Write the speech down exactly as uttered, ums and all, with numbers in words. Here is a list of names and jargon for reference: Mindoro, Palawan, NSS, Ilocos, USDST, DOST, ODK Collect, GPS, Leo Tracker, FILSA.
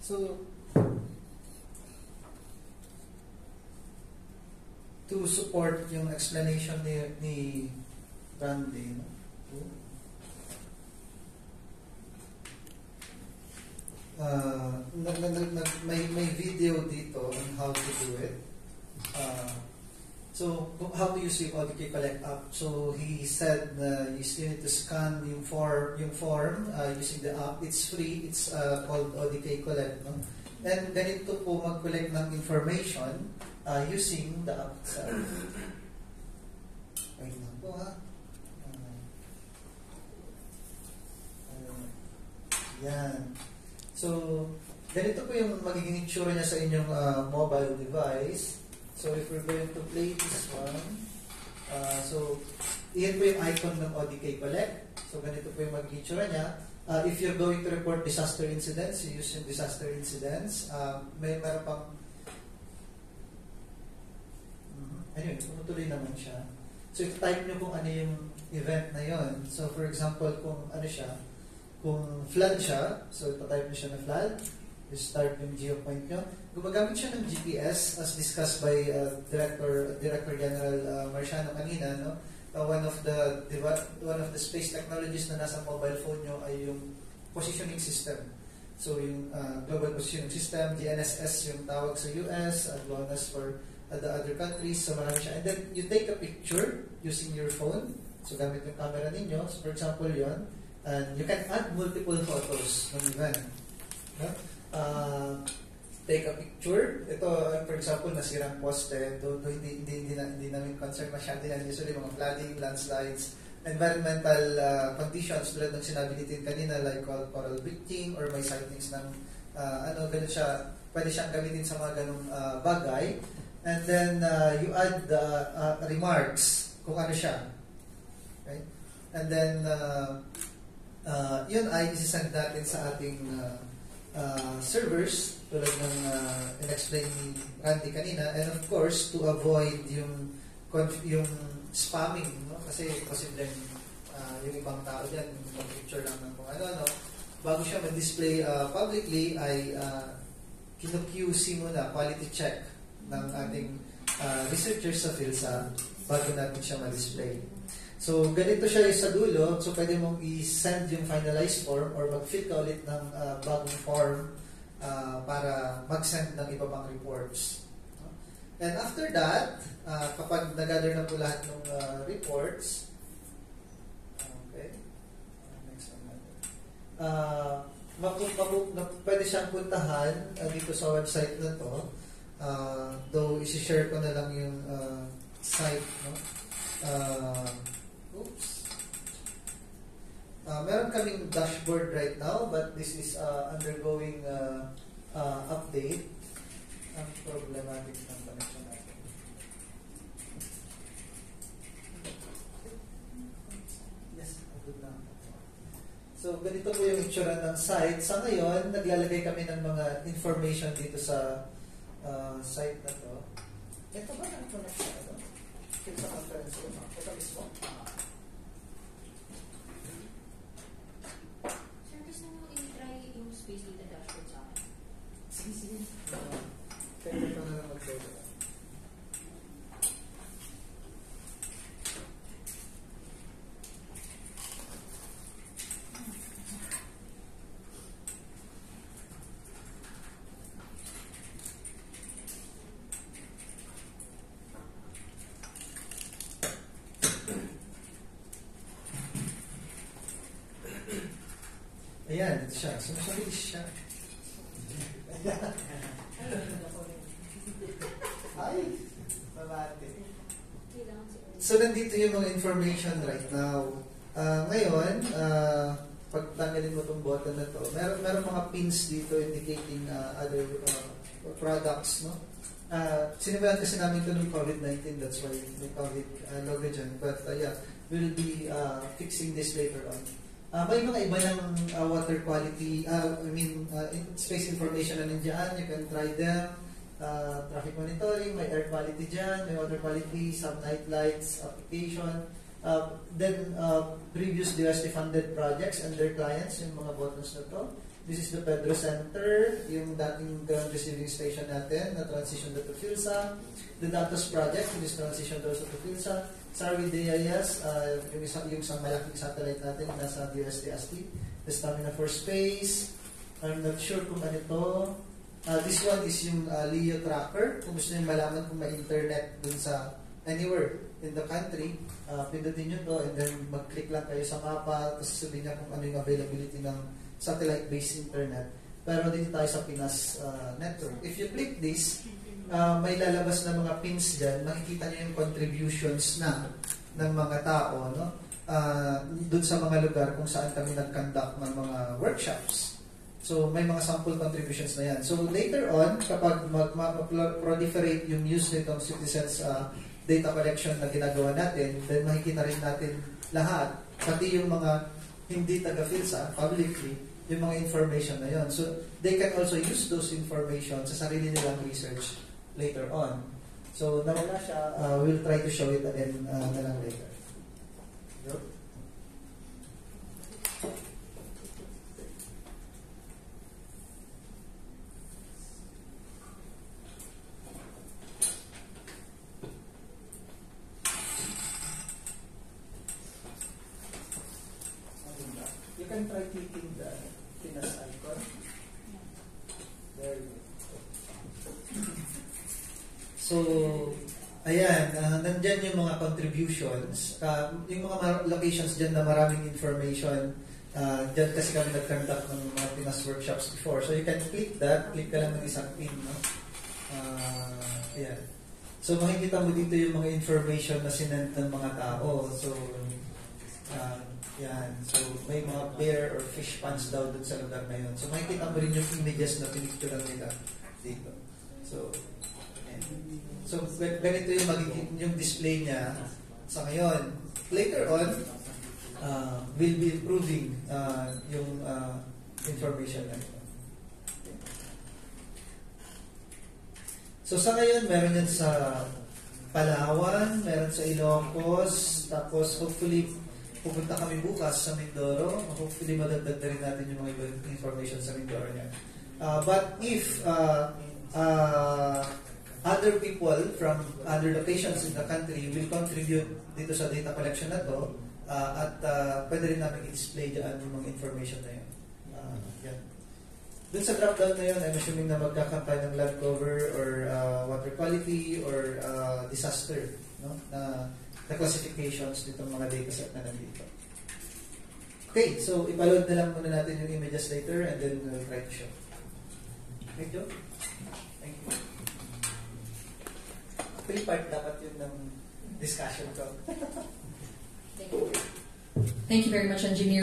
So to support yung explanation ni, ni Randy, no? uh, nag, nag, nag, may, may video dito on how to do it. Uh, so, how to use the O D K Collect app. So, he said uh, you still need to scan yung form, yung form uh, using the app. It's free. It's uh, called O D K Collect. No? And ganito po mag-collect ng information uh, using the app itself. Wait lang po ha. Uh, uh, yan. So, ganito po yung magiging itsura niya sa inyong uh, mobile device. So, if we're going to play this one, uh, so, iyan po yung icon ng O D K Collect. So, ganito po yung magiging itsura niya. Uh, if you're going to report disaster incidents, you use yung disaster incidents. Uh, may meron pang... Anyway, tumutuloy naman siya. So, i-type nyo kung ano yung event na yon. So, for example, kung ano siya, kung flood siya, so ipatype nyo siya na flood. You start yung geopoint nyo. Gumagamit siya ng G P S as discussed by uh, Director Director General uh, Marciano kanina, no? Uh, one of the one of the space technologies na nasa mobile phone nyo ay yung positioning system. So yung uh, global positioning system, the N S S yung tawag sa U S, as well as for uh, the other countries. So marami siya. And then you take a picture using your phone. So gamit yung camera ninyo. So, for example yon. And you can add multiple photos ng event. No? Uh, take a picture. Ito, for example, nasirang poste. Ito, ito, hindi, hindi, hindi, hindi namin concern masyado yan. Usually, mga flooding, landslides, environmental uh, conditions, tulad ng sinabi natin kanina, like coral bleaching or may sightings ng uh, ano, ganun siya. Pwede siyang gamitin sa mga ganung uh, bagay. And then, uh, you add the uh, uh, remarks kung ano siya. Okay? And then, uh, uh, yun ay isisend natin sa ating uh, Uh, servers, tulad ng uh, in-explain ni Randy kanina, and of course, to avoid yung yung spamming, no? Kasi posibleng uh, yung ibang tao dyan, yung picture lang ng kung ano, no? Bago siya mag-display uh, publicly, ay uh, kinu-Q C muna, quality check ng ating uh, researchers sa FILSA bago natin siya mag-display. So, ganito siya sa dulo. So, pwede mong i-send yung finalized form or mag-fill ka ulit ng uh, bagong form uh, para mag-send ng iba pang reports. And after that, uh, kapag nag-gather na po lahat ng uh, reports, okay, next one natin. Uh, pwede siyang puntahan uh, dito sa website na to. Uh, though, isi-share ko na lang yung uh, site, no? Uh, Oops. Uh, meron kaming dashboard right now, but this is uh, undergoing uh, uh, update. Ang problematic ng connection natin. Yes, good na. So, ganito po yung itsura ng site. Sa ngayon, naglalagay kami ng mga information dito sa uh, site na to. Ito ba ang connection na to? Ito ang connection na to. Ito mismo. Ayan, dito siya. Sumasulis siya. Ay, babate. So, nandito yung mga information right now. Uh, ngayon, uh, pag tanggalin mo itong button na to, meron, meron mga pins dito indicating uh, other uh, products, no? Uh, sinibayan kasi namin ito ng COVID nineteen, that's why may COVID uh, logo dyan. But, uh, yeah, we'll be uh, fixing this later on. Uh, may mga iba ng uh, water quality, uh, I mean, uh, space information na nandiyan. You can try them. Uh, traffic monitoring, may air quality dyan, may water quality, some night lights, application. uh, then uh, previous D O S T funded projects and their clients, yung mga bonus na to. This is the Pedro Center, yung dating ground receiving station natin na transition to FILSA. The DATOS project, yung is transition to FILSA. Sarwi Dayas, uh, yung isang yung isang malaking satellite natin nasa U S D S T. The Stamina for Space. I'm not sure kung ano ito. Uh, this one is yung uh, Leo Tracker. Kung gusto nyo malaman kung may internet dun sa anywhere in the country, uh, pindutin nyo to and then mag-click lang kayo sa mapa, tapos sabihin niya kung ano yung availability ng satellite-based internet. Pero dito tayo sa Pinas uh, network. If you click this, uh, may lalabas na mga pins dyan. Makikita nyo yung contributions na ng mga tao, no? Uh, doon sa mga lugar kung saan kami nag-conduct ng mga workshops. So, may mga sample contributions na yan. So, later on, kapag mag-proliferate yung news nitong citizens uh, data collection na ginagawa natin, then makikita rin natin lahat, pati yung mga hindi taga-FILSA, publicly, yung mga information na yun. So, they can also use those information sa sarili nilang research later on. So, nawala siya. Uh, we'll try to show it again uh, na lang later. Yep. You can try clicking the Pinas icon. There you go. So, ayan, uh, nandyan yung mga contributions. Uh, yung mga locations dyan na maraming information. Uh, dyan kasi kami nag-conduct ng mga Pinas workshops before. So, you can click that. Click ka lang ng isang pin. No? Uh, ayan. So, makikita mo dito yung mga information na sinend ng mga tao. So, uh, yan. So, may mga bear or fish ponds daw dun sa lugar na yun. So, makikita mo rin yung images na pinicturan nila dito. So, and, so ganito yung magiging yung display niya sa ngayon. Later on, uh, we'll be improving uh, yung uh, information na ito. Okay. So, sa ngayon, meron yan sa Palawan, meron sa Ilocos, tapos hopefully, pupunta kami bukas sa Mindoro. Hopefully, madagdag na rin natin yung mga information sa Mindoro niya. Uh, but if uh, uh, other people from other locations in the country will contribute dito sa data collection na to, uh, at uh, pwede rin namin i-display dyan yung mga information na yun. Uh, yan. Dun sa drop-down na yun, I'm assuming na magkakampay ng land cover or uh, water quality or uh, disaster, no? Na the classifications nitong mga dataset na nandito. Okay, so ipaload na lang muna natin yung images later and then we'll try to show. Thank you. Thank you. Three part dapat yun ng discussion ko. Thank you. Thank you very much, Engineer.